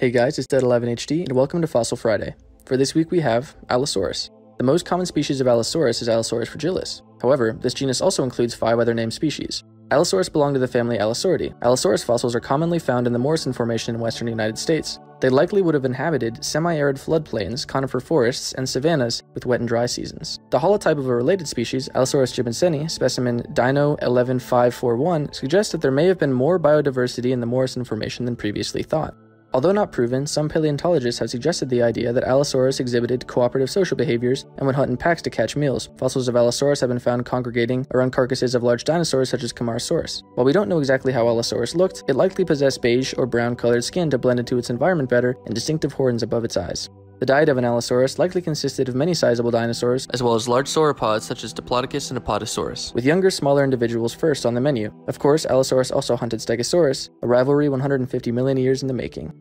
Hey guys, it's Dead11HD and welcome to Fossil Friday. For this week we have Allosaurus. The most common species of Allosaurus is Allosaurus fragilis. However, this genus also includes 5 other named species. Allosaurus belong to the family Allosauridae. Allosaurus fossils are commonly found in the Morrison Formation in western United States. They likely would have inhabited semi-arid floodplains, conifer forests, and savannas with wet and dry seasons. The holotype of a related species, Allosaurus jebensis, specimen Dino 11541, suggests that there may have been more biodiversity in the Morrison Formation than previously thought. Although not proven, some paleontologists have suggested the idea that Allosaurus exhibited cooperative social behaviors and would hunt in packs to catch meals. Fossils of Allosaurus have been found congregating around carcasses of large dinosaurs such as Camarasaurus. While we don't know exactly how Allosaurus looked, it likely possessed beige or brown-colored skin to blend into its environment better and distinctive horns above its eyes. The diet of an Allosaurus likely consisted of many sizable dinosaurs, as well as large sauropods such as Diplodocus and Apatosaurus, with younger, smaller individuals first on the menu. Of course, Allosaurus also hunted Stegosaurus, a rivalry 150 million years in the making.